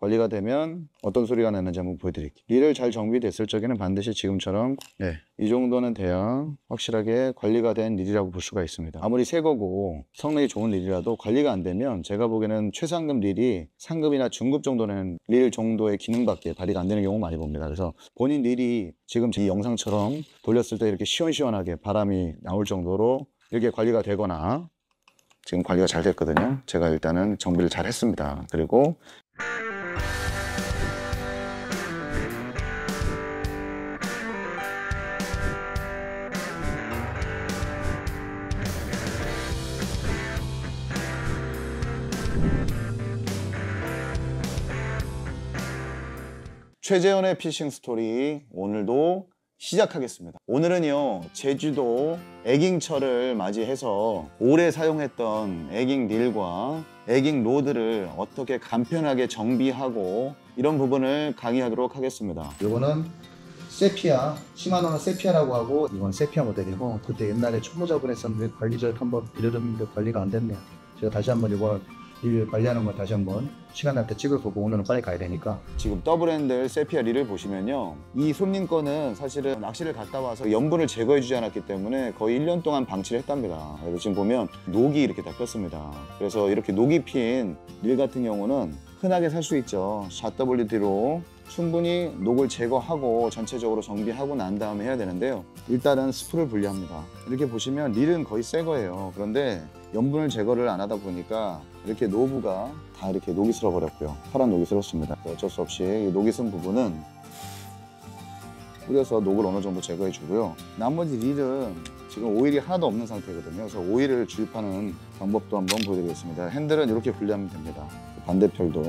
관리가 되면 어떤 소리가 나는지 한번 보여드릴게요. 일을 잘 정비됐을 적에는 반드시 지금처럼 이 정도는 돼야 확실하게 관리가 된 릴이라고 볼 수가 있습니다. 아무리 새 거고 성능이 좋은 릴이라도 관리가 안 되면 제가 보기에는 최상급 릴이 상급이나 중급 정도는 릴 정도의 기능밖에 발휘가 안 되는 경우 많이 봅니다. 그래서 본인 릴이 지금 이 영상처럼 돌렸을 때 이렇게 시원시원하게 바람이 나올 정도로 이렇게 관리가 되거나, 지금 관리가 잘 됐거든요. 제가 일단은 정비를 잘 했습니다. 그리고 최재헌의 피싱 스토리 오늘도 시작하겠습니다. 오늘은요, 제주도 에깅철을 맞이해서 오래 사용했던 에깅 릴과 에깅 로드를 어떻게 간편하게 정비하고 이런 부분을 강의하도록 하겠습니다. 이거는 세피아, 시마노는 세피아라고 하고, 이건 세피아 모델이고, 그때 옛날에 초보자분 했었는데 관리자를 한번 빌려줬는데 관리가 안 됐네요. 제가 다시 한번 이거 릴 관리하는 걸 다시 한번 시간 날 때 찍어보고, 오늘은 빨리 가야 되니까. 지금 더블 핸들 세피아 릴을 보시면요, 이 손님 거는 사실은 낚시를 갔다 와서 염분을 제거해 주지 않았기 때문에 거의 1년 동안 방치를 했답니다. 그래서 지금 보면 녹이 이렇게 다 꼈습니다. 그래서 이렇게 녹이 핀 릴 같은 경우는 흔하게 살 수 있죠. WD로 충분히 녹을 제거하고 전체적으로 정비하고 난 다음에 해야 되는데요, 일단은 스프를 분리합니다. 이렇게 보시면 릴은 거의 새 거예요. 그런데 염분을 제거를 안 하다 보니까 이렇게 노브가 다 이렇게 녹이 슬어 버렸고요. 파란 녹이 슬었습니다. 어쩔 수 없이 이 녹이 쓴 부분은 뿌려서 녹을 어느 정도 제거해 주고요. 나머지 릴은 지금 오일이 하나도 없는 상태거든요. 그래서 오일을 주입하는 방법도 한번 보여드리겠습니다. 핸들은 이렇게 분리하면 됩니다. 반대편도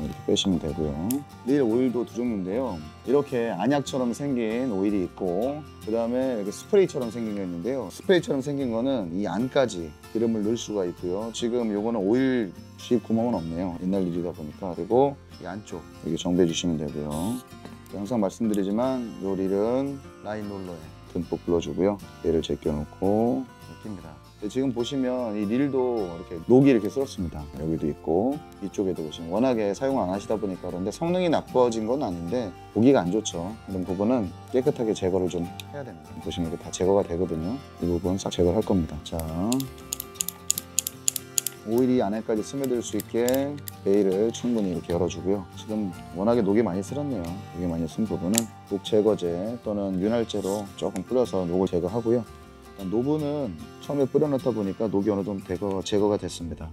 이렇게 빼시면 되고요. 릴 오일도 두 종류인데요, 이렇게 안약처럼 생긴 오일이 있고, 그 다음에 이렇게 스프레이처럼 생긴 게 있는데요, 스프레이처럼 생긴 거는 이 안까지 기름을 넣을 수가 있고요. 지금 요거는 오일 주입 구멍은 없네요. 옛날 릴이다 보니까. 그리고 이 안쪽 이렇게 정비해 주시면 되고요. 항상 말씀드리지만 요 릴은 라인 롤러에 듬뿍 불러주고요, 얘를 제껴놓고 깁니다. 지금 보시면 이 릴도 이렇게 녹이 이렇게 쓸었습니다. 여기도 있고 이쪽에도 보시면 워낙에 사용 안 하시다 보니까. 그런데 성능이 나빠진 건 아닌데 보기가 안 좋죠. 이런 부분은 깨끗하게 제거를 좀 해야 됩니다. 보시면 이렇게 다 제거가 되거든요. 이 부분 싹 제거를 할 겁니다. 자, 오일이 안에까지 스며들 수 있게 베일을 충분히 이렇게 열어주고요. 지금 워낙에 녹이 많이 슬었네요. 녹이 많이 쓴 부분은 녹 제거제 또는 윤활제로 조금 뿌려서 녹을 제거하고요. 노브는 처음에 뿌려놓다 보니까 녹이 어느 정도 제거가 됐습니다.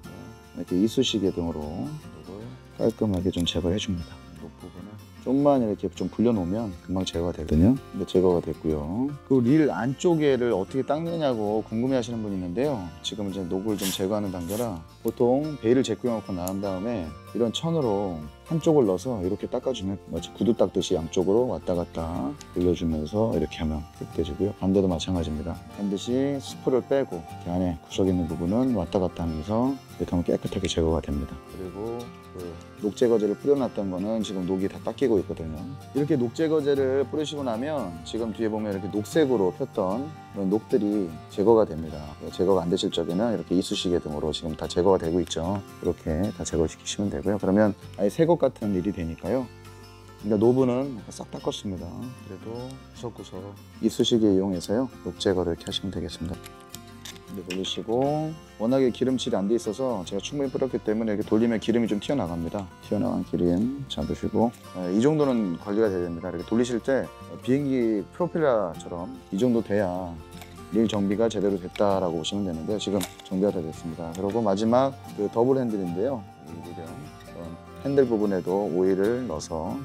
이렇게 이쑤시개 등으로 녹을 깔끔하게 좀 제거해줍니다. 녹 부분은 좀만 이렇게 좀 불려놓으면 금방 제거가 되거든요. 근데 제거가 됐고요. 그 릴 안쪽에를 어떻게 닦느냐고 궁금해하시는 분이 있는데요, 지금 이제 녹을 좀 제거하는 단계라 보통 베일을 제껴놓고 나온 다음에 이런 천으로 한쪽을 넣어서 이렇게 닦아주면 마치 구두 닦듯이 양쪽으로 왔다 갔다 돌려주면서 이렇게 하면 깨끗해지고요. 반대도 마찬가지입니다. 반드시 스프를 빼고 이렇게 안에 구석에 있는 부분은 왔다 갔다 하면서 이렇게 하면 깨끗하게 제거가 됩니다. 그리고 그 녹제거제를 뿌려놨던 거는 지금 녹이 다 닦이고 있거든요. 이렇게 녹제거제를 뿌리시고 나면 지금 뒤에 보면 이렇게 녹색으로 폈던 그런 녹들이 제거가 됩니다. 제거가 안 되실 적에는 이렇게 이쑤시개 등으로 지금 다 제거가 되고 있죠. 이렇게 다 제거시키시면 되고요. 그러면 아예 새 것 같은 일이 되니까요. 그러니까 노브는 싹 닦았습니다. 그래도 구석구석 이쑤시개 이용해서요, 녹 제거를 이렇게 하시면 되겠습니다. 돌리시고, 워낙에 기름칠이 안 돼 있어서 제가 충분히 뿌렸기 때문에 이렇게 돌리면 기름이 좀 튀어나갑니다. 튀어나간 기름 잡으시고, 이 정도는 관리가 돼야 됩니다. 이렇게 돌리실 때 비행기 프로펠러처럼 이 정도 돼야 릴 정비가 제대로 됐다라고 보시면 되는데, 지금 정비가 다 됐습니다. 그리고 마지막 그 더블 핸들인데요, 이 릴은 핸들 부분에도 오일을 넣어서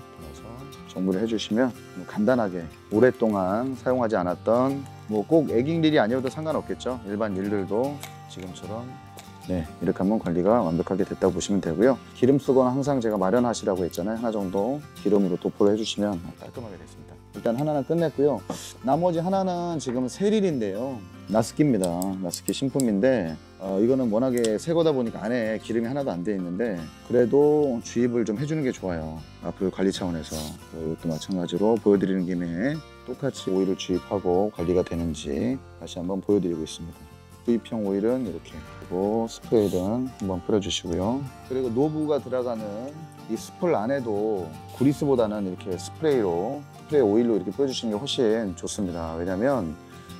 정비를 해주시면 간단하게 오랫동안 사용하지 않았던, 뭐 꼭 에깅 릴이 아니어도 상관없겠죠, 일반 릴들도 지금처럼 이렇게 하면 관리가 완벽하게 됐다고 보시면 되고요. 기름 수건 항상 제가 마련하시라고 했잖아요. 하나 정도 기름으로 도포를 해주시면 깔끔하게 됐습니다. 일단 하나는 끝냈고요. 나머지 하나는 지금 새 릴인데요, 나스키입니다. 나스키 신품인데 이거는 워낙에 새 거다 보니까 안에 기름이 하나도 안 돼 있는데 그래도 주입을 좀 해주는 게 좋아요. 앞으로 관리 차원에서 이것도 마찬가지로 보여드리는 김에 똑같이 오일을 주입하고 관리가 되는지 다시 한번 보여드리고 있습니다. 주입형 오일은 이렇게, 그리고 스프레이는 한번 뿌려주시고요. 그리고 노브가 들어가는 이 스풀 안에도 구리스보다는 이렇게 스프레이 오일로 이렇게 뿌려주시는 게 훨씬 좋습니다. 왜냐면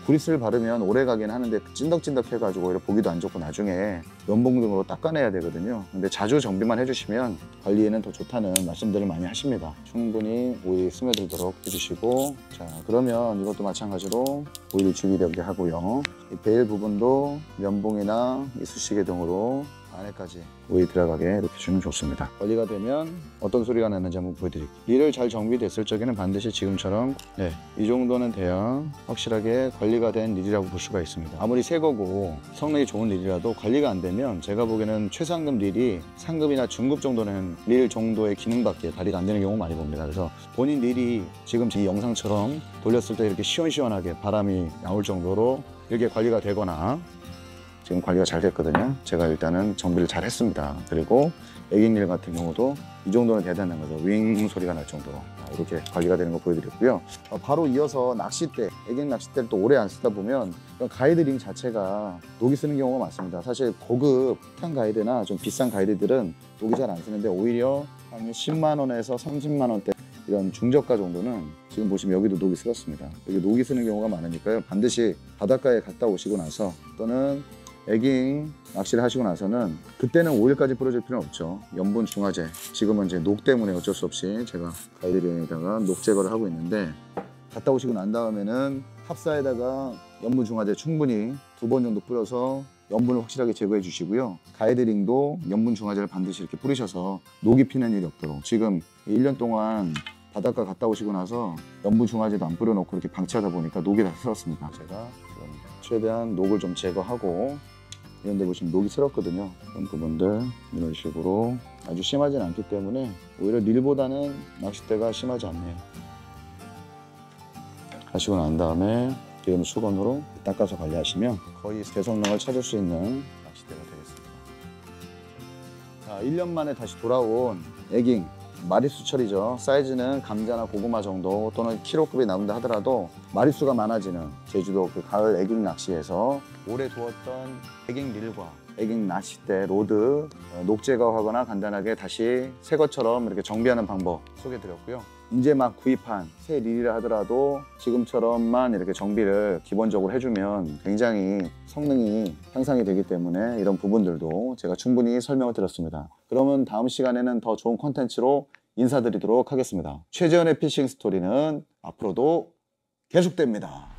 구리스를 바르면 오래 가긴 하는데 찐덕찐덕 해가지고 오히려 보기도 안 좋고 나중에 면봉 등으로 닦아내야 되거든요. 근데 자주 정비만 해주시면 관리에는 더 좋다는 말씀들을 많이 하십니다. 충분히 오일이 스며들도록 해주시고, 자, 그러면 이것도 마찬가지로 오일이 주기되게 하고요. 이 베일 부분도 면봉이나 이쑤시개 등으로 안에까지 오일 들어가게 이렇게 주면 좋습니다. 관리가 되면 어떤 소리가 나는지 한번 보여드릴게요. 일을 잘 정비됐을 적에는 반드시 지금처럼, 네, 이 정도는 돼야 확실하게 관리가 된 릴이라고 볼 수가 있습니다. 아무리 새 거고 성능이 좋은 릴이라도 관리가 안 되면 제가 보기에는 최상급 릴이 상급이나 중급 정도는 릴 정도의 기능밖에 발휘가 안 되는 경우 많이 봅니다. 그래서 본인 릴이 지금 이 영상처럼 돌렸을 때 이렇게 시원시원하게 바람이 나올 정도로 이렇게 관리가 되거나, 지금 관리가 잘 됐거든요. 제가 일단은 정비를 잘 했습니다. 그리고 애기닐 같은 경우도 이 정도는 대단한 거죠. 윙 소리가 날 정도로 이렇게 관리가 되는 거 보여드렸고요. 바로 이어서 낚싯대, 애기닐 낚싯대를 또 오래 안 쓰다 보면 가이드링 자체가 녹이 쓰는 경우가 많습니다. 사실 고급 탄 가이드나 좀 비싼 가이드들은 녹이 잘 안 쓰는데, 오히려 한 10만 원에서 30만 원대 이런 중저가 정도는 지금 보시면 여기도 녹이 쓸었습니다. 여기 녹이 쓰는 경우가 많으니까요. 반드시 바닷가에 갔다 오시고 나서 또는 애깅 낚시를 하시고 나서는, 그때는 오일까지 뿌려줄 필요는 없죠. 염분 중화제, 지금은 이제 녹 때문에 어쩔 수 없이 제가 가이드링에다가 녹 제거를 하고 있는데, 갔다 오시고 난 다음에는 합사에다가 염분 중화제 충분히 2번 정도 뿌려서 염분을 확실하게 제거해 주시고요. 가이드링도 염분 중화제를 반드시 이렇게 뿌리셔서 녹이 피는 일이 없도록. 지금 1년 동안 바닷가 갔다 오시고 나서 염분 중화제도 안 뿌려놓고 이렇게 방치하다 보니까 녹이 다 쓸었습니다. 제가 최대한 녹을 좀 제거하고, 이런 데 보시면 녹이 슬었거든요. 그런 부분들 이런 식으로, 아주 심하진 않기 때문에 오히려 릴보다는 낚싯대가 심하지 않네요. 하시고 난 다음에 지금 수건으로 닦아서 관리하시면 거의 대성능을 찾을 수 있는 낚싯대가 되겠습니다. 자, 1년 만에 다시 돌아온 애깅 마리수 처리죠. 사이즈는 감자나 고구마 정도 또는 키로급이 나온다 하더라도 마리수가 많아지는 제주도 그 가을 애깅 낚시에서 오래 두었던 애깅 릴과 애깅 낚싯대, 로드, 녹 제거하거나 간단하게 다시 새 것처럼 이렇게 정비하는 방법 소개해드렸고요. 이제 막 구입한 새 릴이라 하더라도 지금처럼만 이렇게 정비를 기본적으로 해주면 굉장히 성능이 향상이 되기 때문에 이런 부분들도 제가 충분히 설명을 드렸습니다. 그러면 다음 시간에는 더 좋은 콘텐츠로 인사드리도록 하겠습니다. 최재헌의 피싱 스토리는 앞으로도 계속됩니다.